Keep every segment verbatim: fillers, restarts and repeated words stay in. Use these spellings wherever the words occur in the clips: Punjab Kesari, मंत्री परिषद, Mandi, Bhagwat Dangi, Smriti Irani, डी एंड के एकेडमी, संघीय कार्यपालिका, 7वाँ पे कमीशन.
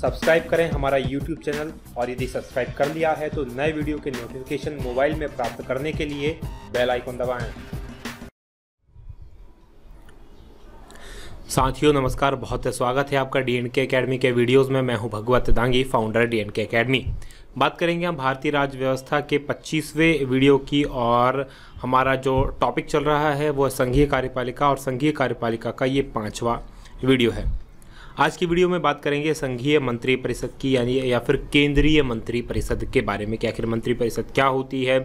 Subscribe करें हमारा YouTube channel, और यदि सब्सक्राइब कर लिया है तो नए वीडियो के नोटिफिकेशन मोबाइल में प्राप्त करने के लिए बेल आइकन दबाएं। साथियों नमस्कार, बहुत स्वागत है आपका डी एंड के एकेडमी के वीडियोस में। मैं हूं Bhagwat Dangi, founder डी एंड के एकेडमी। बात करेंगे हम भारतीय राज्य व्यवस्था के पच्चीसवें वीडियो की, और हमारा जो टॉपिक चल रहा है वो संघीय कार्यपालिका, और संघीय कार्यपालिका का ये पांचवा वीडियो है। आज की वीडियो में बात करेंगे संघीय मंत्री परिषद की, यानी या फिर केंद्रीय मंत्री परिषद के बारे में कि आखिर मंत्री परिषद क्या होती है,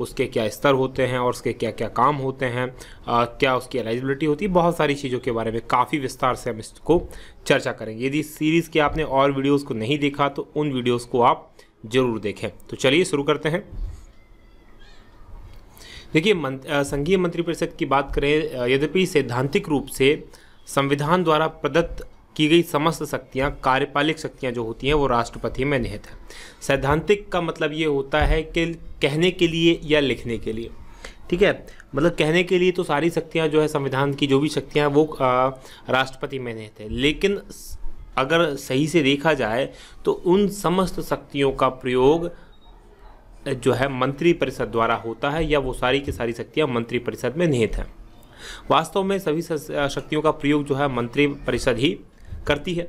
उसके क्या स्तर होते हैं और उसके क्या क्या काम होते हैं, आ, क्या उसकी एलिजिबिलिटी होती है, बहुत सारी चीज़ों के बारे में काफ़ी विस्तार से हम इसको चर्चा करेंगे। यदि सीरीज़ के आपने और वीडियोज़ को नहीं देखा तो उन वीडियोज़ को आप ज़रूर देखें। तो चलिए शुरू करते हैं। देखिए, संघीय मंत्री परिषद की बात करें, यद्यपि सैद्धांतिक रूप से संविधान द्वारा प्रदत्त की गई समस्त शक्तियां, कार्यपालिक शक्तियां जो होती हैं वो राष्ट्रपति में निहित है। सैद्धांतिक का मतलब ये होता है कि कहने के लिए या लिखने के लिए, ठीक है, मतलब कहने के लिए तो सारी शक्तियां जो है संविधान की, जो भी शक्तियां वो राष्ट्रपति में निहित है, लेकिन अगर सही से देखा जाए तो उन समस्त शक्तियों का प्रयोग जो है मंत्री परिषद द्वारा होता है, या वो सारी की सारी शक्तियाँ मंत्री परिषद में निहित हैं। वास्तव में सभी शक्तियों का प्रयोग जो है मंत्री परिषद ही करती है।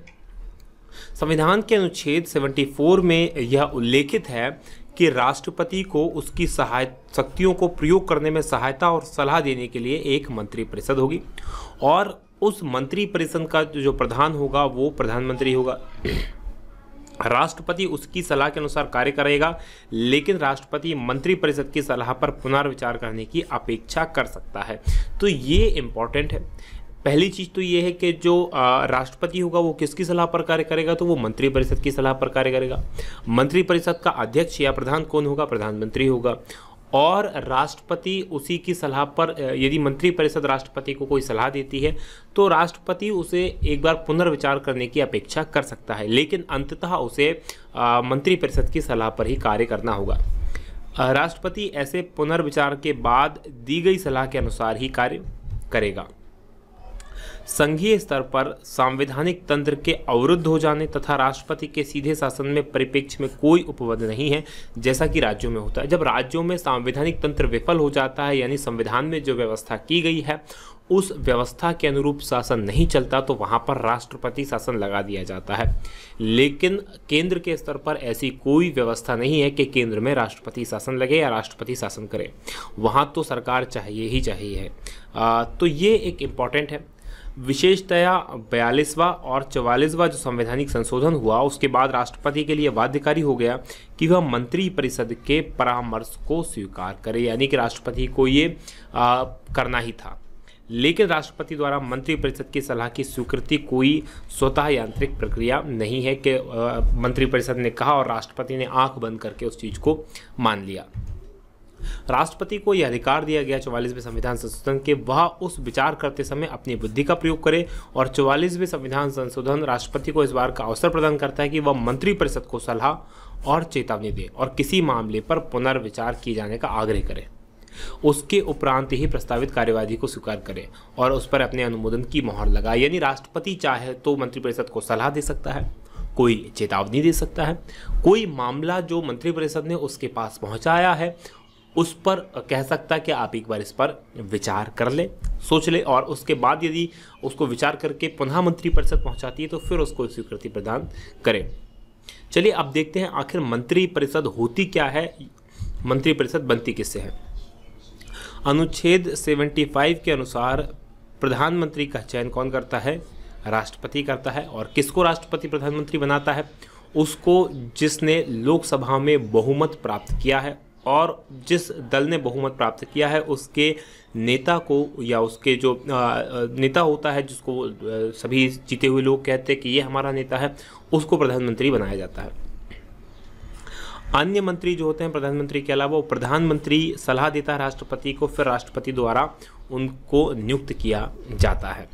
संविधान के अनुच्छेद चौहत्तर में यह उल्लेखित है कि राष्ट्रपति को उसकी सहायता, शक्तियों को प्रयोग करने में सहायता और सलाह देने के लिए एक मंत्री परिषद होगी, और उस मंत्री परिषद का जो प्रधान होगा वो प्रधानमंत्री होगा। राष्ट्रपति उसकी सलाह के अनुसार कार्य करेगा, लेकिन राष्ट्रपति मंत्री परिषद की सलाह पर पुनर्विचार करने की अपेक्षा कर सकता है। तो ये इम्पोर्टेंट है। पहली चीज़ तो ये है कि जो राष्ट्रपति होगा वो किसकी सलाह पर कार्य करेगा, तो वो मंत्री परिषद की सलाह पर कार्य करेगा। मंत्री परिषद का अध्यक्ष या प्रधान कौन होगा? प्रधानमंत्री होगा। और राष्ट्रपति उसी की सलाह पर, यदि मंत्री परिषद राष्ट्रपति को कोई सलाह देती है तो राष्ट्रपति उसे एक बार पुनर्विचार करने की अपेक्षा कर सकता है, लेकिन अंततः उसे मंत्री परिषद की सलाह पर ही कार्य करना होगा। राष्ट्रपति ऐसे पुनर्विचार के बाद दी गई सलाह के अनुसार ही कार्य करेगा। संघीय स्तर पर संवैधानिक तंत्र के अवरुद्ध हो जाने तथा राष्ट्रपति के सीधे शासन में परिप्रेक्ष्य में कोई उपबंध नहीं है, जैसा कि राज्यों में होता है। जब राज्यों में संवैधानिक तंत्र विफल हो जाता है, यानी संविधान में जो व्यवस्था की गई है उस व्यवस्था के अनुरूप शासन नहीं चलता, तो वहाँ पर राष्ट्रपति शासन लगा दिया जाता है। लेकिन केंद्र के स्तर पर ऐसी कोई व्यवस्था नहीं है कि केंद्र में राष्ट्रपति शासन लगे या राष्ट्रपति शासन करे, वहाँ तो सरकार चाहिए ही चाहिए। आ, तो ये एक इम्पॉर्टेंट है। विशेषतया बयालीसवां और चवालीसवां जो संवैधानिक संशोधन हुआ, उसके बाद राष्ट्रपति के लिए बाध्यकारी हो गया कि वह मंत्री परिषद के परामर्श को स्वीकार करे, यानी कि राष्ट्रपति को ये आ, करना ही था, लेकिन राष्ट्रपति द्वारा मंत्री परिषद की सलाह की स्वीकृति कोई स्वतः यांत्रिक प्रक्रिया नहीं है कि आ, मंत्री परिषद ने कहा और राष्ट्रपति ने आंख बंद करके उस चीज़ को मान लिया। राष्ट्रपति को यह अधिकार दिया गया चौवालीसवें संविधान संशोधन के, वह उस विचार करते समय अपनी बुद्धि का प्रयोग करे, और चौवालीसवें संविधान संशोधन राष्ट्रपति को इस बार का अवसर प्रदान करता है कि वह मंत्री परिषद को सलाह और चेतावनी दे और किसी मामले पर पुनर्विचार किए जाने का आग्रह करे, उसके उपरांत ही प्रस्तावित कार्यवाही को स्वीकार करे और उस पर अपने अनुमोदन की मोहर लगाए। यानी राष्ट्रपति चाहे तो मंत्री परिषद को सलाह दे सकता है, कोई चेतावनी दे सकता है, कोई मामला जो मंत्री परिषद ने उसके पास पहुँचाया है उस पर कह सकता है कि आप एक बार इस पर विचार कर ले, सोच ले, और उसके बाद यदि उसको विचार करके पुनः मंत्री परिषद पहुंचाती है तो फिर उसको स्वीकृति प्रदान करें। चलिए अब देखते हैं आखिर मंत्री परिषद होती क्या है, मंत्री परिषद बनती किससे है। अनुच्छेद पचहत्तर के अनुसार प्रधानमंत्री का चयन कौन करता है? राष्ट्रपति करता है। और किसको राष्ट्रपति प्रधानमंत्री बनाता है? उसको जिसने लोकसभा में बहुमत प्राप्त किया है, और जिस दल ने बहुमत प्राप्त किया है उसके नेता को, या उसके जो नेता होता है जिसको सभी जीते हुए लोग कहते हैं कि ये हमारा नेता है, उसको प्रधानमंत्री बनाया जाता है। अन्य मंत्री जो होते हैं प्रधानमंत्री के अलावा, वो प्रधानमंत्री सलाह देता है राष्ट्रपति को, फिर राष्ट्रपति द्वारा उनको नियुक्त किया जाता है।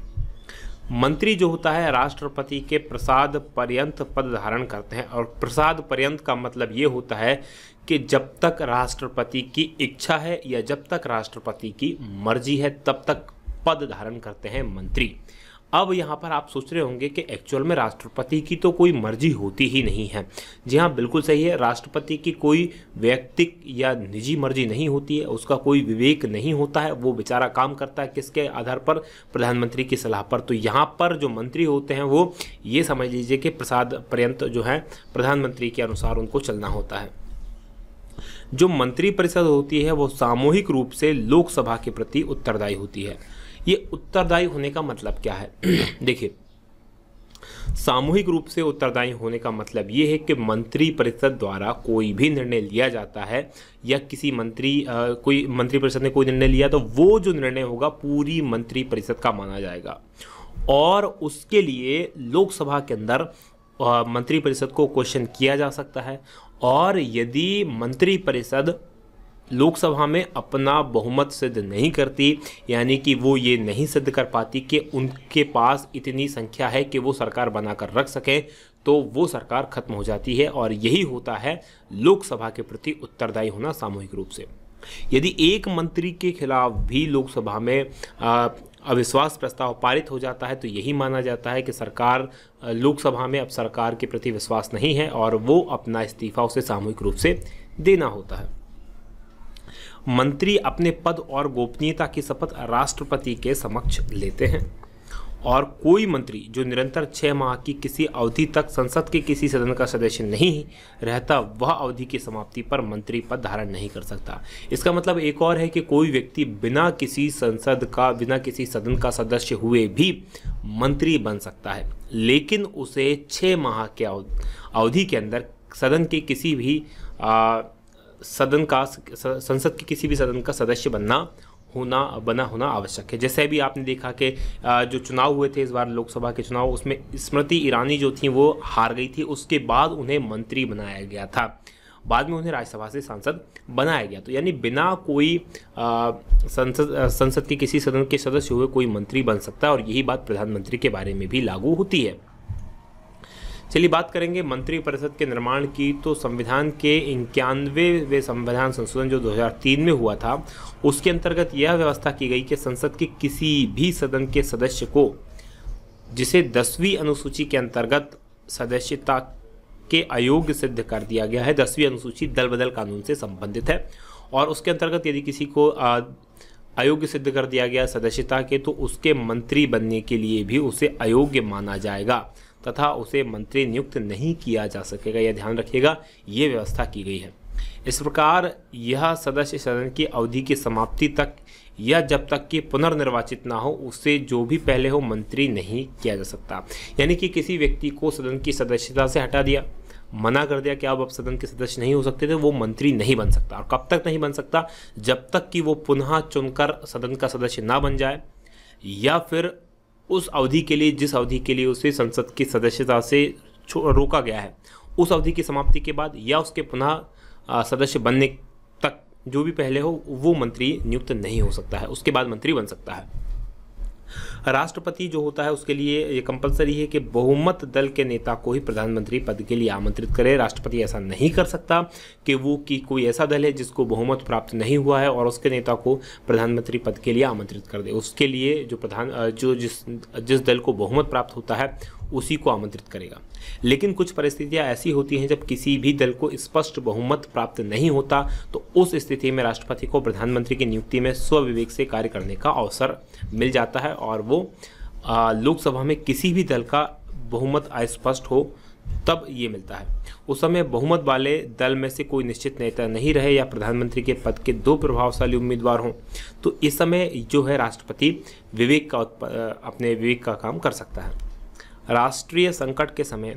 मंत्री जो होता है राष्ट्रपति के प्रसाद पर्यंत पद धारण करते हैं, और प्रसाद पर्यंत का मतलब ये होता है कि जब तक राष्ट्रपति की इच्छा है या जब तक राष्ट्रपति की मर्जी है तब तक पद धारण करते हैं मंत्री। अब यहाँ पर आप सोच रहे होंगे कि एक्चुअल में राष्ट्रपति की तो कोई मर्जी होती ही नहीं है। जी हाँ, बिल्कुल सही है, राष्ट्रपति की कोई व्यक्तिक या निजी मर्जी नहीं होती है, उसका कोई विवेक नहीं होता है, वो बेचारा काम करता है किसके आधार पर, प्रधानमंत्री की सलाह पर। तो यहाँ पर जो मंत्री होते हैं वो ये समझ लीजिए कि प्रसाद पर्यंत जो है प्रधानमंत्री के अनुसार उनको चलना होता है। जो मंत्री परिषद होती है वो सामूहिक रूप से लोकसभा के प्रति उत्तरदायी होती है। ये उत्तरदायी होने का मतलब क्या है? देखिए, सामूहिक रूप से उत्तरदायी होने का मतलब ये है कि मंत्री परिषद द्वारा कोई भी निर्णय लिया जाता है या किसी मंत्री आ, कोई मंत्री परिषद ने कोई निर्णय लिया तो वो जो निर्णय होगा पूरी मंत्री परिषद का माना जाएगा और उसके लिए लोकसभा के अंदर आ, मंत्री परिषद को क्वेश्चन किया जा सकता है। और यदि मंत्री परिषद लोकसभा में अपना बहुमत सिद्ध नहीं करती, यानी कि वो ये नहीं सिद्ध कर पाती कि उनके पास इतनी संख्या है कि वो सरकार बनाकर रख सकें, तो वो सरकार खत्म हो जाती है। और यही होता है लोकसभा के प्रति उत्तरदायी होना सामूहिक रूप से। यदि एक मंत्री के खिलाफ भी लोकसभा में आ, अविश्वास प्रस्ताव पारित हो जाता है तो यही माना जाता है कि सरकार लोकसभा में अब सरकार के प्रति विश्वास नहीं है और वो अपना इस्तीफा उसे सामूहिक रूप से देना होता है। मंत्री अपने पद और गोपनीयता की शपथ राष्ट्रपति के समक्ष लेते हैं और कोई मंत्री जो निरंतर छः माह की किसी अवधि तक संसद के किसी सदन का सदस्य नहीं रहता वह अवधि की समाप्ति पर मंत्री पद धारण नहीं कर सकता। इसका मतलब एक और है कि कोई व्यक्ति बिना किसी संसद का बिना किसी सदन का सदस्य हुए भी मंत्री बन सकता है, लेकिन उसे छः माह के अवधि के अंदर सदन के किसी भी आ, सदन का संसद के किसी भी सदन का सदस्य बनना होना बना होना आवश्यक है। जैसे भी आपने देखा कि जो चुनाव हुए थे इस बार लोकसभा के चुनाव, उसमें स्मृति ईरानी जो थी वो हार गई थी, उसके बाद उन्हें मंत्री बनाया गया था, बाद में उन्हें राज्यसभा से सांसद बनाया गया। तो यानी बिना कोई संसद संसद के किसी सदन के सदस्य हुए कोई मंत्री बन सकता है और यही बात प्रधानमंत्री के बारे में भी लागू होती है। चलिए बात करेंगे मंत्री परिषद के निर्माण की। तो संविधान के इक्यानवेवें संविधान संशोधन जो दो हज़ार तीन में हुआ था उसके अंतर्गत यह व्यवस्था की गई कि संसद के किसी भी सदन के सदस्य को जिसे दसवीं अनुसूची के अंतर्गत सदस्यता के अयोग्य सिद्ध कर दिया गया है, दसवीं अनुसूची दल बदल कानून से संबंधित है, और उसके अंतर्गत यदि किसी को आ, अयोग्य सिद्ध कर दिया गया सदस्यता के तो उसके मंत्री बनने के लिए भी उसे अयोग्य माना जाएगा तथा उसे मंत्री नियुक्त नहीं किया जा सकेगा। यह ध्यान रखिएगा, ये व्यवस्था की गई है। इस प्रकार यह सदस्य सदन की अवधि की समाप्ति तक या जब तक कि पुनर्निर्वाचित ना हो उससे जो भी पहले हो मंत्री नहीं किया जा सकता। यानी कि किसी व्यक्ति को सदन की सदस्यता से हटा दिया, मना कर दिया कि आप अब सदन के सदस्य नहीं हो सकते थे, वो मंत्री नहीं बन सकता। और कब तक नहीं बन सकता? जब तक कि वो पुनः चुनकर सदन का सदस्य ना बन जाए या फिर उस अवधि के लिए जिस अवधि के लिए उसे संसद की सदस्यता से रोका गया है उस अवधि की समाप्ति के बाद या उसके पुनः सदस्य बनने तक जो भी पहले हो वो मंत्री नियुक्त नहीं हो सकता है, उसके बाद मंत्री बन सकता है। राष्ट्रपति जो होता है उसके लिए ये कंपलसरी है कि बहुमत दल के नेता को ही प्रधानमंत्री पद के लिए आमंत्रित करे। राष्ट्रपति ऐसा नहीं कर सकता कि वो कि कोई ऐसा दल है जिसको बहुमत प्राप्त नहीं हुआ है और उसके नेता को प्रधानमंत्री पद के लिए आमंत्रित कर दे। उसके लिए जो प्रधान जो जिस जिस दल को बहुमत प्राप्त होता है उसी को आमंत्रित करेगा। लेकिन कुछ परिस्थितियां ऐसी होती हैं जब किसी भी दल को स्पष्ट बहुमत प्राप्त नहीं होता, तो उस स्थिति में राष्ट्रपति को प्रधानमंत्री की नियुक्ति में स्वविवेक से कार्य करने का अवसर मिल जाता है और वो लोकसभा में किसी भी दल का बहुमत अस्पष्ट हो तब ये मिलता है। उस समय बहुमत वाले दल में से कोई निश्चित नेता नहीं रहे या प्रधानमंत्री के पद के दो प्रभावशाली उम्मीदवार हों, तो इस समय जो है राष्ट्रपति विवेक का अपने विवेक का काम कर सकता है। राष्ट्रीय संकट के समय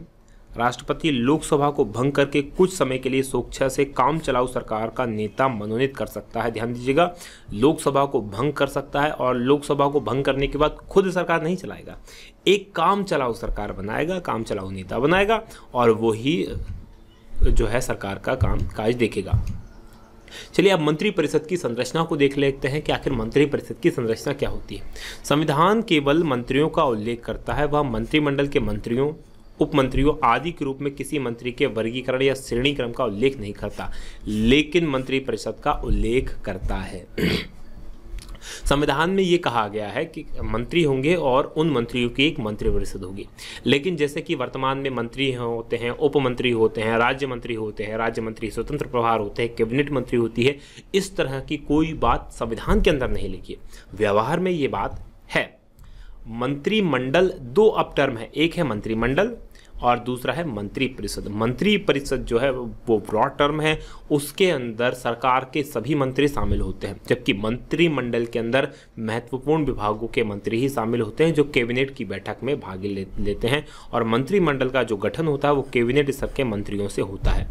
राष्ट्रपति लोकसभा को भंग करके कुछ समय के लिए स्वेच्छा से काम चलाऊ सरकार का नेता मनोनीत कर सकता है। ध्यान दीजिएगा, लोकसभा को भंग कर सकता है और लोकसभा को भंग करने के बाद खुद सरकार नहीं चलाएगा, एक काम चलाऊ सरकार बनाएगा, काम चलाऊ नेता बनाएगा और वही जो है सरकार का काम काज देखेगा। चलिए अब मंत्री परिषद की संरचना को देख लेते हैं कि आखिर मंत्री परिषद की संरचना क्या होती है। संविधान केवल मंत्रियों का उल्लेख करता है, वह मंत्रिमंडल के मंत्रियों, उपमंत्रियों आदि के रूप में किसी मंत्री के वर्गीकरण या श्रेणी क्रम का उल्लेख नहीं करता, लेकिन मंत्री परिषद का उल्लेख करता है। संविधान में ये कहा गया है कि मंत्री होंगे और उन मंत्रियों की एक मंत्री परिषद होगी, लेकिन जैसे कि वर्तमान में मंत्री होते हैं, उप मंत्री होते हैं, राज्य मंत्री होते हैं, राज्य मंत्री स्वतंत्र प्रभार होते हैं, कैबिनेट मंत्री होती है, इस तरह की कोई बात संविधान के अंदर नहीं लिखी है। व्यवहार में ये बात है। मंत्रिमंडल दो अप टर्म है, एक है मंत्रिमंडल और दूसरा है मंत्री परिषद। मंत्री परिषद जो है वो ब्रॉड टर्म है, उसके अंदर सरकार के सभी मंत्री शामिल होते हैं, जबकि मंत्रिमंडल के अंदर महत्वपूर्ण विभागों के मंत्री ही शामिल होते हैं जो कैबिनेट की बैठक में भाग ले, लेते हैं। और मंत्रिमंडल का जो गठन होता है वो कैबिनेट सबके मंत्रियों से होता है।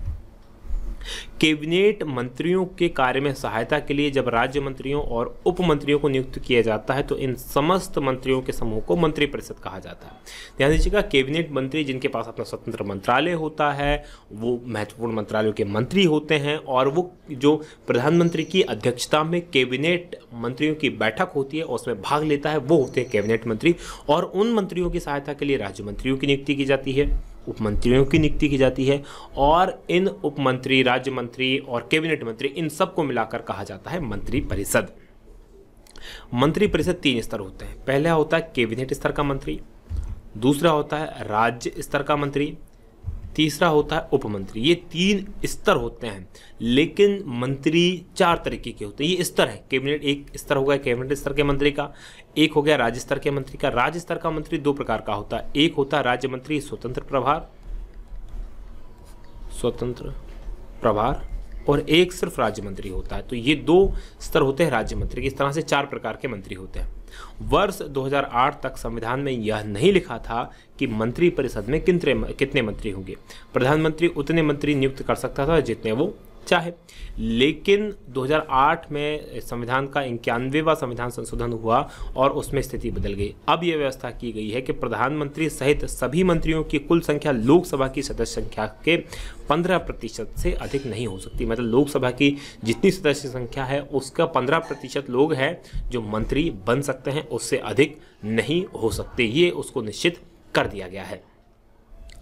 कैबिनेट मंत्रियों के कार्य में सहायता के लिए जब राज्य मंत्रियों और उप मंत्रियों को नियुक्त किया जाता है तो इन समस्त मंत्रियों के समूह को मंत्री परिषद कहा जाता है। ध्यान दीजिएगा, कैबिनेट मंत्री जिनके पास अपना स्वतंत्र मंत्रालय होता है वो महत्वपूर्ण मंत्रालयों के मंत्री होते हैं, और वो जो प्रधानमंत्री की अध्यक्षता में कैबिनेट मंत्रियों की बैठक होती है उसमें भाग लेता है, वो होते हैं कैबिनेट मंत्री। और उन मंत्रियों की सहायता के लिए राज्य मंत्रियों की नियुक्ति की जाती है, उपमंत्रियों की नियुक्ति की जाती है, और इन उपमंत्री, राज्य मंत्री और कैबिनेट मंत्री इन सबको मिलाकर कहा जाता है मंत्री परिषद। मंत्री परिषद तीन स्तर होते हैं। पहला होता है कैबिनेट स्तर का मंत्री, दूसरा होता है राज्य स्तर का मंत्री, तीसरा होता है उपमंत्री। ये तीन स्तर होते हैं, लेकिन मंत्री चार तरीके के होते हैं। ये स्तर है, कैबिनेट एक स्तर हो गया कैबिनेट स्तर के मंत्री का, एक हो गया राज्य स्तर के मंत्री का। राज्य स्तर का मंत्री दो प्रकार का होता है, एक होता है राज्य मंत्री स्वतंत्र प्रभार स्वतंत्र प्रभार और एक सिर्फ राज्य मंत्री होता है। तो ये दो स्तर होते हैं राज्य मंत्री के। इस तरह से चार प्रकार के मंत्री होते हैं। वर्ष दो हज़ार आठ तक संविधान में यह नहीं लिखा था कि मंत्री परिषद में कितने कितने मंत्री होंगे। प्रधानमंत्री उतने मंत्री नियुक्त कर सकता था जितने वो चाहे, लेकिन दो हज़ार आठ में संविधान का इक्यानवेवां संविधान संशोधन हुआ और उसमें स्थिति बदल गई। अब यह व्यवस्था की गई है कि प्रधानमंत्री सहित सभी मंत्रियों की कुल संख्या लोकसभा की सदस्य संख्या के पंद्रह प्रतिशत से अधिक नहीं हो सकती। मतलब लोकसभा की जितनी सदस्य संख्या है उसका पंद्रह प्रतिशत लोग हैं जो मंत्री बन सकते हैं, उससे अधिक नहीं हो सकते। ये उसको निश्चित कर दिया गया है।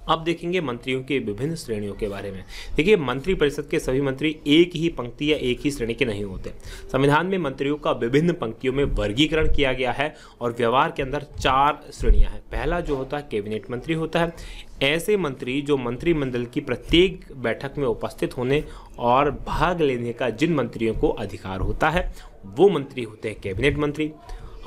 अब देखेंगे मंत्रियों के विभिन्न श्रेणियों के बारे में। देखिए, मंत्री परिषद के सभी मंत्री एक ही पंक्ति या एक ही श्रेणी के नहीं होते। संविधान में मंत्रियों का विभिन्न पंक्तियों में वर्गीकरण किया गया है और व्यवहार के अंदर चार श्रेणियां हैं। पहला जो होता है कैबिनेट मंत्री होता है, ऐसे मंत्री जो मंत्रिमंडल की प्रत्येक बैठक में उपस्थित होने और भाग लेने का जिन मंत्रियों को अधिकार होता है वो मंत्री होते हैं कैबिनेट मंत्री।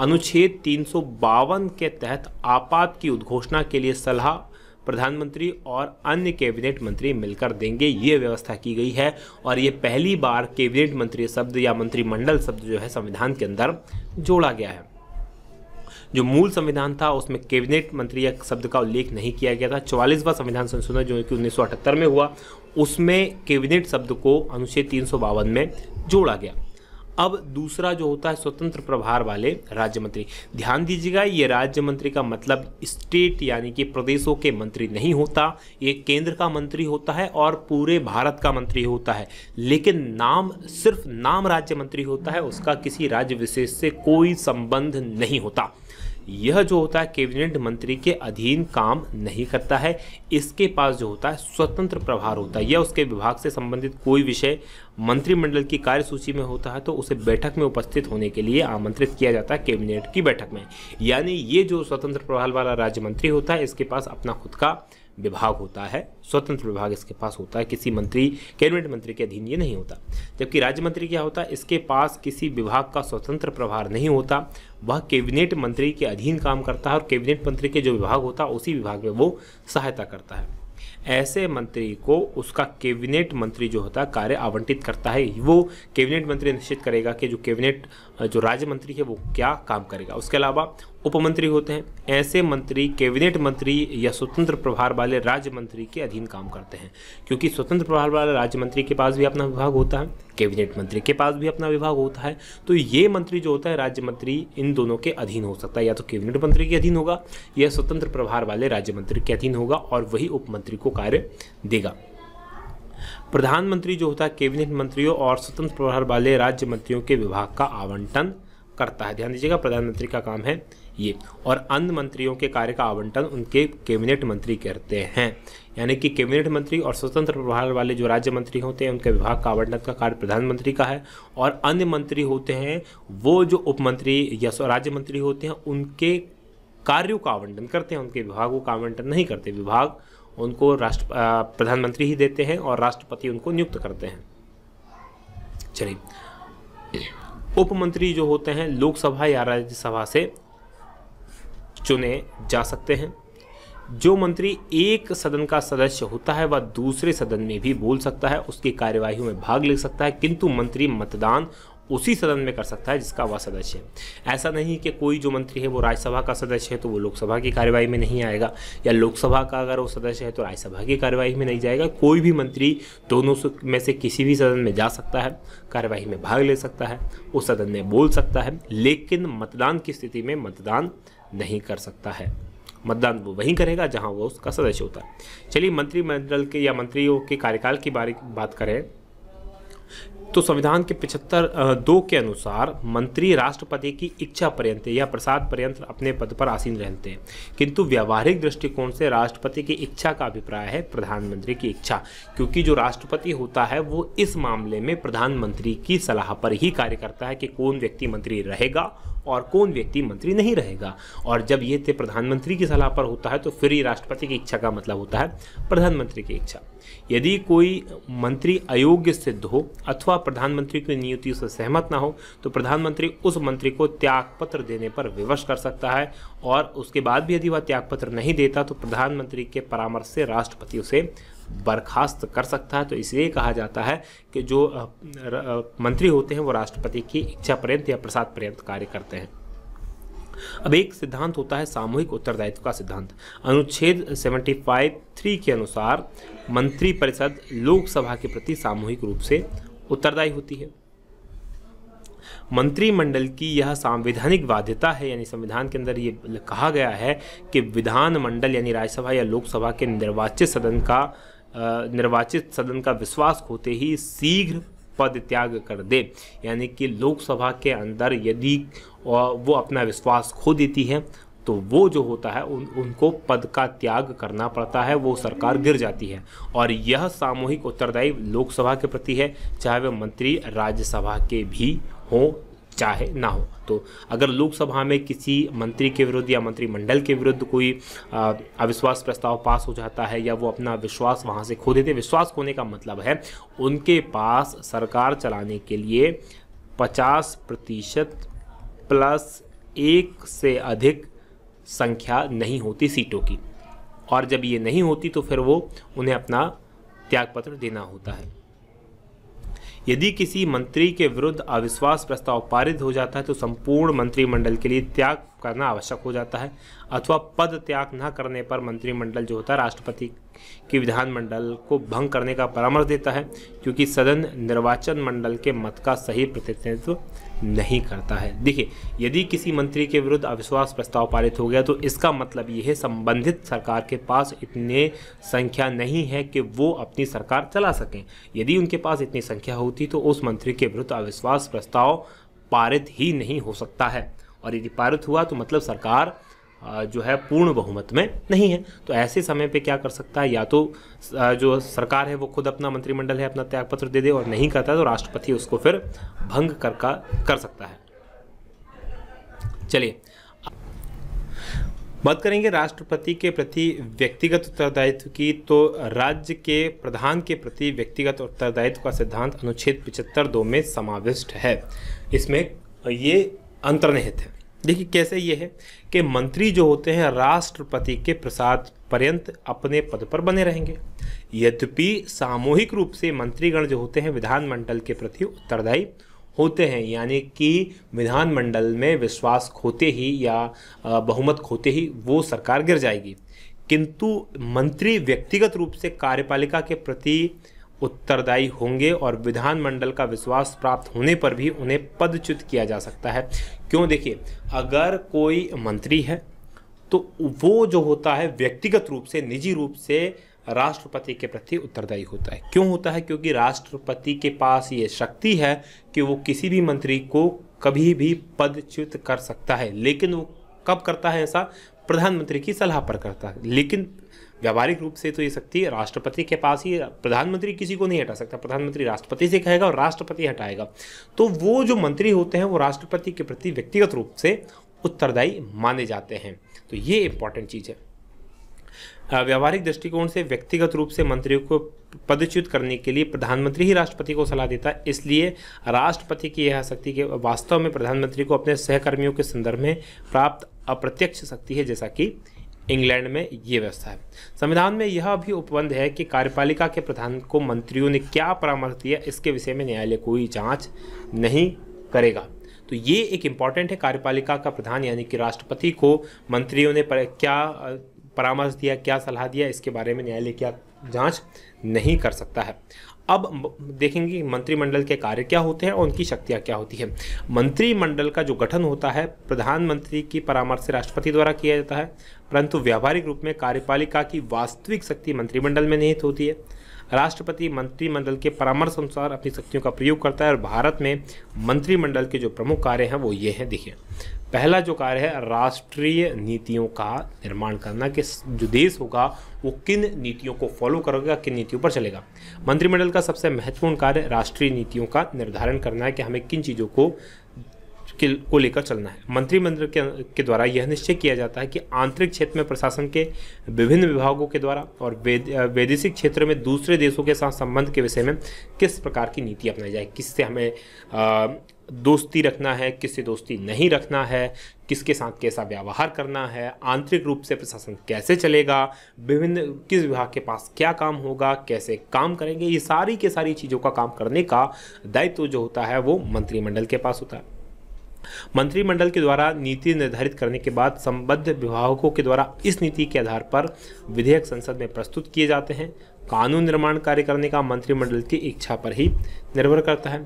अनुच्छेद तीन सौ बावन के तहत आपात की उद्घोषणा के लिए सलाह प्रधानमंत्री और अन्य कैबिनेट मंत्री मिलकर देंगे, ये व्यवस्था की गई है। और ये पहली बार कैबिनेट मंत्री शब्द या मंत्रिमंडल शब्द जो है संविधान के अंदर जोड़ा गया है। जो मूल संविधान था उसमें कैबिनेट मंत्री या शब्द का उल्लेख नहीं किया गया था। चौवालीसवां संविधान संशोधन जो कि उन्नीस सौ अठहत्तर में हुआ उसमें कैबिनेट शब्द को अनुच्छेद तीन सौ बावन में जोड़ा गया। अब दूसरा जो होता है स्वतंत्र प्रभार वाले राज्य मंत्री। ध्यान दीजिएगा, ये राज्य मंत्री का मतलब स्टेट यानी कि प्रदेशों के मंत्री नहीं होता, ये केंद्र का मंत्री होता है और पूरे भारत का मंत्री होता है, लेकिन नाम सिर्फ नाम राज्य मंत्री होता है, उसका किसी राज्य विशेष से कोई संबंध नहीं होता। यह जो होता है कैबिनेट मंत्री के अधीन काम नहीं करता है, इसके पास जो होता है स्वतंत्र प्रभार होता है। यह उसके विभाग से संबंधित कोई विषय मंत्रिमंडल की कार्यसूची में होता है तो उसे बैठक में उपस्थित होने के लिए आमंत्रित किया जाता है कैबिनेट की बैठक में। यानी ये जो स्वतंत्र प्रभार वाला राज्य मंत्री होता है इसके पास अपना खुद का विभाग होता है, स्वतंत्र विभाग इसके पास होता है, किसी मंत्री कैबिनेट मंत्री के अधीन ये नहीं होता। जबकि राज्य मंत्री क्या होता है, इसके पास किसी विभाग का स्वतंत्र प्रभार नहीं होता, वह कैबिनेट मंत्री के अधीन काम करता है और कैबिनेट मंत्री के जो विभाग होता है उसी विभाग में वो सहायता करता है। ऐसे मंत्री को उसका कैबिनेट मंत्री जो होता है कार्य आवंटित करता है। वो कैबिनेट मंत्री निश्चित करेगा कि जो कैबिनेट जो राज्य मंत्री है वो क्या काम करेगा। उसके अलावा उपमंत्री होते हैं, ऐसे मंत्री कैबिनेट मंत्री या स्वतंत्र प्रभार वाले राज्य मंत्री के अधीन काम करते हैं, क्योंकि स्वतंत्र प्रभार वाले राज्य मंत्री के पास भी अपना विभाग होता है, कैबिनेट मंत्री के पास भी अपना विभाग होता है। तो ये मंत्री जो होता है राज्य मंत्री इन दोनों के अधीन हो सकता है, या तो कैबिनेट मंत्री के अधीन होगा या स्वतंत्र प्रभार वाले राज्य मंत्री के अधीन होगा और वही उपमंत्री को कार्य देगा। प्रधानमंत्री जो होता है कैबिनेट मंत्रियों और स्वतंत्र प्रभार वाले राज्य मंत्रियों के विभाग का आवंटन करता है। ध्यान दीजिएगा, प्रधानमंत्री का काम है ये। और अन्य मंत्रियों के कार्य का आवंटन उनके कैबिनेट मंत्री करते हैं, यानी कि कैबिनेट मंत्री और स्वतंत्र प्रभार वाले जो राज्य मंत्री होते हैं उनके विभाग का आवंटन का कार्य प्रधानमंत्री का है। और अन्य मंत्री होते हैं वो जो उपमंत्री या राज्य मंत्री होते हैं उनके कार्यों का आवंटन करते हैं, उनके विभागों का आवंटन नहीं करते। विभाग उनको राष्ट्र प्रधानमंत्री ही देते हैं और राष्ट्रपति उनको नियुक्त करते हैं। चलिए, उपमंत्री जो होते हैं लोकसभा या राज्यसभा से चुने जा सकते हैं। जो मंत्री एक सदन का सदस्य होता है वह दूसरे सदन में भी बोल सकता है, उसकी कार्यवाही में भाग ले सकता है, किंतु मंत्री मतदान उसी सदन में कर सकता है जिसका वह सदस्य है। ऐसा नहीं कि कोई जो मंत्री है वो राज्यसभा का सदस्य है तो वो लोकसभा की कार्यवाही में नहीं आएगा, या लोकसभा का अगर वो सदस्य है तो राज्यसभा की कार्यवाही में नहीं जाएगा। कोई भी मंत्री दोनों में से किसी भी सदन में जा सकता है, कार्यवाही में भाग ले सकता है, उस सदन में बोल सकता है, लेकिन मतदान की स्थिति में मतदान नहीं कर सकता है। मतदान वो वहीं करेगा जहाँ वो उसका सदस्य होता है। चलिए, मंत्रिमंडल के या मंत्रियों के कार्यकाल की बात करें तो संविधान के पचहत्तर दो के अनुसार मंत्री राष्ट्रपति की इच्छा पर्यंत या प्रसाद पर्यंत अपने पद पर आसीन रहते हैं, किंतु व्यावहारिक दृष्टिकोण से राष्ट्रपति की इच्छा का अभिप्राय है प्रधानमंत्री की इच्छा, क्योंकि जो राष्ट्रपति होता है वो इस मामले में प्रधानमंत्री की सलाह पर ही कार्य करता है कि कौन व्यक्ति मंत्री रहेगा और कौन व्यक्ति मंत्री नहीं रहेगा। और जब ये थे प्रधानमंत्री की सलाह पर होता है तो फिर ये राष्ट्रपति की इच्छा का मतलब होता है प्रधानमंत्री की इच्छा। यदि कोई मंत्री अयोग्य सिद्ध हो अथवा प्रधानमंत्री की नियुक्ति से सहमत ना हो तो प्रधानमंत्री उस मंत्री को त्यागपत्र देने पर विवश कर सकता है, और उसके बाद भी यदि वह त्यागपत्र नहीं देता तो प्रधानमंत्री के परामर्श से राष्ट्रपति उसे बर्खास्त कर सकता है। तो इसलिए कहा जाता है कि जो मंत्री होते हैं वो राष्ट्रपति की इच्छा पर्यंत या प्रसाद पर्यंत कार्य करते हैं। अब एक सिद्धांत होता है सामूहिक उत्तरदायित्व का सिद्धांत। अनुच्छेद पचहत्तर तीन के अनुसार मंत्री परिषद लोकसभा के प्रति सामूहिक रूप से उत्तरदायी होती है। मंत्रिमंडल की यह सांविधानिक बाध्यता है, यानी संविधान के अंदर ये कहा गया है कि विधानमंडल यानी राज्यसभा या लोकसभा के निर्वाचित सदन का निर्वाचित सदन का विश्वास होते ही शीघ्र पद त्याग कर दे, यानी कि लोकसभा के अंदर यदि वो अपना विश्वास खो देती है तो वो जो होता है उन उनको पद का त्याग करना पड़ता है, वो सरकार गिर जाती है। और यह सामूहिक उत्तरदायी लोकसभा के प्रति है, चाहे वे मंत्री राज्यसभा के भी हों चाहे ना हो। तो अगर लोकसभा में किसी मंत्री के विरुद्ध या मंत्रिमंडल के विरुद्ध कोई अविश्वास प्रस्ताव पास हो जाता है या वो अपना विश्वास वहाँ से खो देते, विश्वास खोने का मतलब है उनके पास सरकार चलाने के लिए पचास प्रतिशत प्लस एक से अधिक संख्या नहीं होती सीटों की, और जब ये नहीं होती तो फिर वो उन्हें अपना त्यागपत्र देना होता है। यदि किसी मंत्री के विरुद्ध अविश्वास प्रस्ताव पारित हो जाता है तो संपूर्ण मंत्रिमंडल के लिए त्याग करना आवश्यक हो जाता है, अथवा पद त्याग न करने पर मंत्रिमंडल जो होता है राष्ट्रपति की विधानमंडल को भंग करने का परामर्श देता है, क्योंकि सदन निर्वाचन मंडल के मत का सही प्रतिनिधित्व नहीं करता है। देखिए, यदि किसी मंत्री के विरुद्ध अविश्वास प्रस्ताव पारित हो गया तो इसका मतलब यह है संबंधित सरकार के पास इतने संख्या नहीं है कि वो अपनी सरकार चला सकें। यदि उनके पास इतनी संख्या होती तो उस मंत्री के विरुद्ध अविश्वास प्रस्ताव पारित ही नहीं हो सकता है, और यदि पारित हुआ तो मतलब सरकार जो है पूर्ण बहुमत में नहीं है। तो ऐसे समय पे क्या कर सकता है, या तो जो सरकार है वो खुद अपना मंत्रिमंडल है अपना त्यागपत्र दे दे, और नहीं करता तो राष्ट्रपति उसको फिर भंग कर का कर सकता है। चलिए, बात करेंगे राष्ट्रपति के प्रति व्यक्तिगत उत्तरदायित्व की। तो राज्य के प्रधान के प्रति व्यक्तिगत उत्तरदायित्व का सिद्धांत अनुच्छेद पचहत्तर दो में समाविष्ट है। इसमें ये अंतर्निहित है। देखिए कैसे ये है कि मंत्री जो होते हैं राष्ट्रपति के प्रसाद पर्यंत अपने पद पर बने रहेंगे। यद्यपि सामूहिक रूप से मंत्रीगण जो होते हैं विधानमंडल के प्रति उत्तरदायी होते हैं, यानी कि विधानमंडल में विश्वास खोते ही या बहुमत खोते ही वो सरकार गिर जाएगी, किंतु मंत्री व्यक्तिगत रूप से कार्यपालिका के प्रति उत्तरदायी होंगे और विधानमंडल का विश्वास प्राप्त होने पर भी उन्हें पदच्युत किया जा सकता है। क्यों? देखिए, अगर कोई मंत्री है तो वो जो होता है व्यक्तिगत रूप से निजी रूप से राष्ट्रपति के प्रति उत्तरदायी होता है। क्यों होता है? क्योंकि राष्ट्रपति के पास ये शक्ति है कि वो किसी भी मंत्री को कभी भी पदच्युत कर सकता है, लेकिन वो कब करता है ऐसा? प्रधानमंत्री की सलाह पर करता है। लेकिन व्यावहारिक रूप से तो ये शक्ति राष्ट्रपति के पास ही, प्रधानमंत्री किसी को नहीं हटा सकता। प्रधानमंत्री राष्ट्रपति से कहेगा और राष्ट्रपति हटाएगा। तो वो जो मंत्री होते हैं वो राष्ट्रपति के प्रति व्यक्तिगत रूप से उत्तरदायी माने जाते हैं। तो ये इंपॉर्टेंट चीज़ है। व्यावहारिक दृष्टिकोण से व्यक्तिगत रूप से मंत्रियों को पदच्युत करने के लिए प्रधानमंत्री ही राष्ट्रपति को सलाह देता है। इसलिए राष्ट्रपति की यह शक्ति के वास्तव में प्रधानमंत्री को अपने सहकर्मियों के संदर्भ में प्राप्त अप्रत्यक्ष शक्ति है, जैसा कि इंग्लैंड में ये व्यवस्था है। संविधान में यह भी उपबंध है कि कार्यपालिका के प्रधान को मंत्रियों ने क्या परामर्श दिया, इसके विषय में न्यायालय कोई जांच नहीं करेगा। तो ये एक इम्पॉर्टेंट है, कार्यपालिका का प्रधान यानी कि राष्ट्रपति को मंत्रियों ने पर, क्या परामर्श दिया, क्या सलाह दिया, इसके बारे में न्यायालय क्या जांच नहीं कर सकता है। अब देखेंगे मंत्रिमंडल के कार्य क्या होते हैं और उनकी शक्तियाँ क्या होती है। मंत्रिमंडल का जो गठन होता है प्रधानमंत्री की परामर्श से राष्ट्रपति द्वारा किया जाता है, परंतु व्यावहारिक रूप में कार्यपालिका की वास्तविक शक्ति मंत्रिमंडल में निहित होती है। राष्ट्रपति मंत्रिमंडल के परामर्श अनुसार अपनी शक्तियों का प्रयोग करता है। और भारत में मंत्रिमंडल के जो प्रमुख कार्य हैं वो ये हैं। देखिए, पहला जो कार्य है राष्ट्रीय नीतियों का निर्माण करना, कि जो देश होगा वो किन नीतियों को फॉलो करेगा, किन नीतियों पर चलेगा। मंत्रिमंडल का सबसे महत्वपूर्ण कार्य राष्ट्रीय नीतियों का निर्धारण करना है कि हमें किन चीज़ों को को लेकर चलना है। मंत्रिमंडल के, के द्वारा यह निश्चय किया जाता है कि आंतरिक क्षेत्र में प्रशासन के विभिन्न विभागों के द्वारा और वैदेशिक क्षेत्र में दूसरे देशों के साथ संबंध के विषय में किस प्रकार की नीति अपनाई जाए, किससे हमें आ, दोस्ती रखना है, किससे दोस्ती नहीं रखना है, किसके साथ कैसा व्यवहार करना है, आंतरिक रूप से प्रशासन कैसे चलेगा, विभिन्न किस विभाग के पास क्या काम होगा, कैसे काम करेंगे, ये सारी के सारी चीज़ों का काम करने का दायित्व जो होता है वो मंत्रिमंडल के पास होता है। मंत्रिमंडल के द्वारा नीति निर्धारित करने के बाद संबद्ध विभागों के द्वारा इस नीति के आधार पर विधेयक संसद में प्रस्तुत किए जाते हैं। कानून निर्माण कार्य करने का मंत्रिमंडल की इच्छा पर ही निर्भर करता है।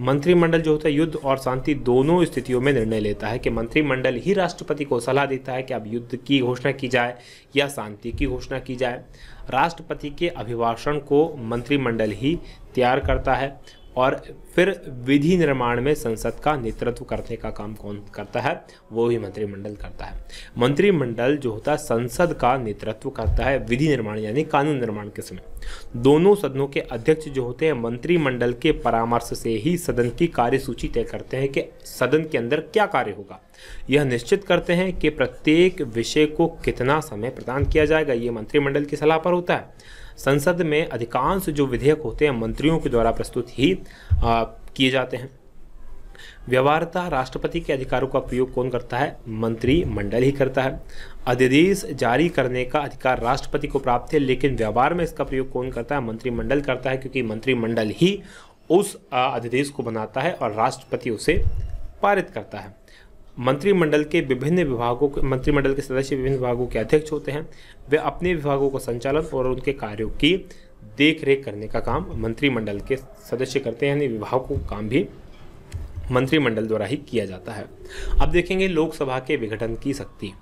मंत्रिमंडल जो होता है युद्ध और शांति दोनों स्थितियों में निर्णय लेता है, कि मंत्रिमंडल ही राष्ट्रपति को सलाह देता है कि अब युद्ध की घोषणा की जाए या शांति की घोषणा की जाए। राष्ट्रपति के अभिभाषण को मंत्रिमंडल ही तैयार करता है और फिर विधि निर्माण में संसद का नेतृत्व करने का काम कौन करता है, वो भी मंत्रिमंडल करता है। मंत्रिमंडल जो होता है संसद का नेतृत्व करता है विधि निर्माण यानी कानून निर्माण के समय। दोनों सदनों के अध्यक्ष जो होते हैं मंत्रिमंडल के परामर्श से ही सदन की कार्यसूची तय करते हैं कि सदन के अंदर क्या कार्य होगा। यह निश्चित करते हैं कि प्रत्येक विषय को कितना समय प्रदान किया जाएगा, ये मंत्रिमंडल की सलाह पर होता है। संसद में अधिकांश जो विधेयक होते हैं मंत्रियों के द्वारा प्रस्तुत ही किए जाते हैं। व्यवहारतः राष्ट्रपति के अधिकारों का प्रयोग कौन करता है, मंत्रिमंडल ही करता है। अध्यादेश जारी करने का अधिकार राष्ट्रपति को प्राप्त है, लेकिन व्यवहार में इसका प्रयोग कौन करता है, मंत्रिमंडल करता है, क्योंकि मंत्रिमंडल ही उस अध्यादेश को बनाता है और राष्ट्रपति उसे पारित करता है। मंत्रिमंडल के विभिन्न विभागों के मंत्रिमंडल के सदस्य विभिन्न विभागों के अध्यक्ष होते हैं। वे अपने विभागों का संचालन और उनके कार्यों की देखरेख करने का काम मंत्रिमंडल के सदस्य करते हैं, यानी विभागों का काम भी मंत्रिमंडल द्वारा ही किया जाता है। अब देखेंगे लोकसभा के विघटन की शक्ति।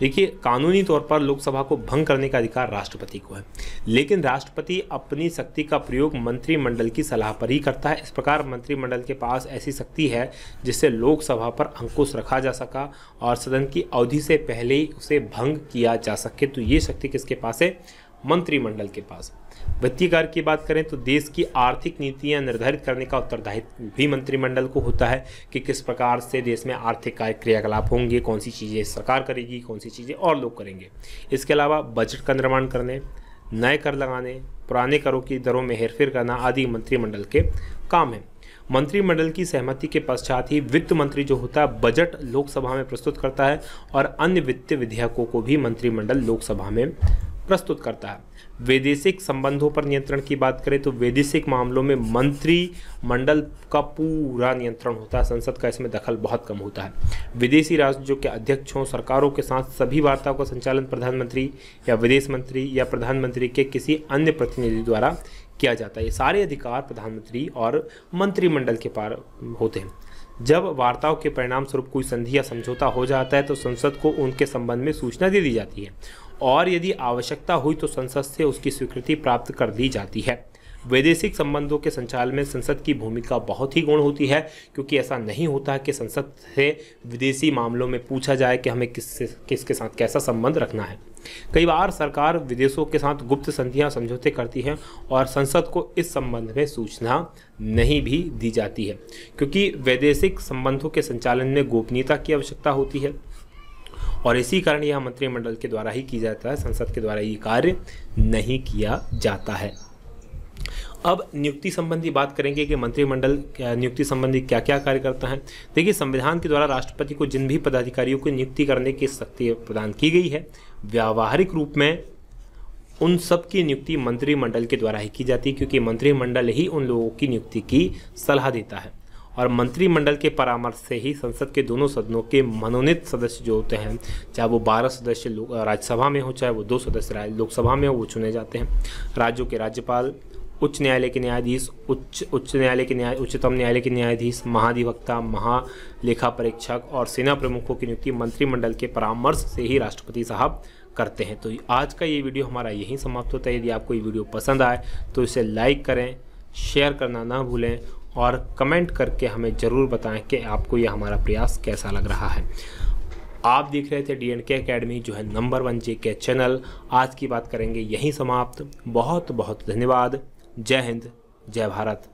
देखिए, कानूनी तौर पर लोकसभा को भंग करने का अधिकार राष्ट्रपति को है, लेकिन राष्ट्रपति अपनी शक्ति का प्रयोग मंत्रिमंडल की सलाह पर ही करता है। इस प्रकार मंत्रिमंडल के पास ऐसी शक्ति है जिससे लोकसभा पर अंकुश रखा जा सका और सदन की अवधि से पहले ही उसे भंग किया जा सके। तो ये शक्ति किसके पास है, मंत्रिमंडल के पास। वित्तीय कार्य की बात करें तो देश की आर्थिक नीतियां निर्धारित करने का उत्तरदायित्व भी मंत्रिमंडल को होता है, कि किस प्रकार से देश में आर्थिक क्रियाकलाप होंगे, कौन सी चीज़ें सरकार करेगी, कौन सी चीज़ें और लोग करेंगे। इसके अलावा बजट का निर्माण करने, नए कर लगाने, पुराने करों की दरों में हेरफेर करना आदि मंत्रिमंडल के काम हैं। मंत्रिमंडल की सहमति के पश्चात ही वित्त मंत्री जो होता है बजट लोकसभा में प्रस्तुत करता है और अन्य वित्तीय विधेयकों को भी मंत्रिमंडल लोकसभा में प्रस्तुत करता है। वैदेशिक संबंधों पर नियंत्रण की बात करें तो वैदेशिक मामलों में मंत्रिमंडल का पूरा नियंत्रण होता है, संसद का इसमें दखल बहुत कम होता है। विदेशी राज्यों के अध्यक्षों, सरकारों के साथ सभी वार्ताओं का संचालन प्रधानमंत्री या विदेश मंत्री या प्रधानमंत्री के किसी अन्य प्रतिनिधि द्वारा किया जाता है। ये सारे अधिकार प्रधानमंत्री और मंत्रिमंडल के पार होते हैं। जब वार्ताओं के परिणाम स्वरूप कोई संधि या समझौता हो जाता है तो संसद को उनके संबंध में सूचना दे दी जाती है और यदि आवश्यकता हुई तो संसद से उसकी स्वीकृति प्राप्त कर दी जाती है। वैदेशिक संबंधों के संचालन में संसद की भूमिका बहुत ही गौण होती है, क्योंकि ऐसा नहीं होता कि संसद से विदेशी मामलों में पूछा जाए कि हमें किससे किसके साथ कैसा संबंध रखना है। कई बार सरकार विदेशों के साथ गुप्त संधियां समझौते करती है और संसद को इस संबंध में सूचना नहीं भी दी जाती है, क्योंकि वैदेशिक संबंधों के संचालन में गोपनीयता की आवश्यकता होती है और इसी कारण यह मंत्रिमंडल के द्वारा ही किया जाता है, संसद के द्वारा ये कार्य नहीं किया जाता है। अब नियुक्ति संबंधी बात करेंगे कि मंत्रिमंडल नियुक्ति संबंधी क्या क्या कार्य करता है। देखिए, संविधान के द्वारा राष्ट्रपति को जिन भी पदाधिकारियों की नियुक्ति करने की शक्ति प्रदान की गई है, व्यावहारिक रूप में उन सब की नियुक्ति मंत्रिमंडल के द्वारा ही की जाती है, क्योंकि मंत्रिमंडल ही उन लोगों की नियुक्ति की सलाह देता है और मंत्रिमंडल के परामर्श से ही संसद के दोनों सदनों के मनोनीत सदस्य जो होते हैं, चाहे वो बारह सदस्य राज्यसभा में हो, चाहे वो दो सदस्य लोकसभा में हो, वो चुने जाते हैं। राज्यों के राज्यपाल, उच्च न्यायालय के न्यायाधीश, उच्च उच्च न्यायालय के न्याय उच्चतम न्यायालय के न्यायाधीश, महाधिवक्ता, महालेखा परीक्षक और सेना प्रमुखों की नियुक्ति मंत्रिमंडल के परामर्श से ही राष्ट्रपति साहब करते हैं। तो आज का ये वीडियो हमारा यहीं समाप्त होता है। यदि आपको ये वीडियो पसंद आए तो इसे लाइक करें, शेयर करना ना भूलें और कमेंट करके हमें ज़रूर बताएं कि आपको यह हमारा प्रयास कैसा लग रहा है। आप देख रहे थे डी एंड के एकेडमी, जो है नंबर वन जे के चैनल। आज की बात करेंगे यहीं समाप्त। बहुत बहुत धन्यवाद। जय हिंद, जय भारत।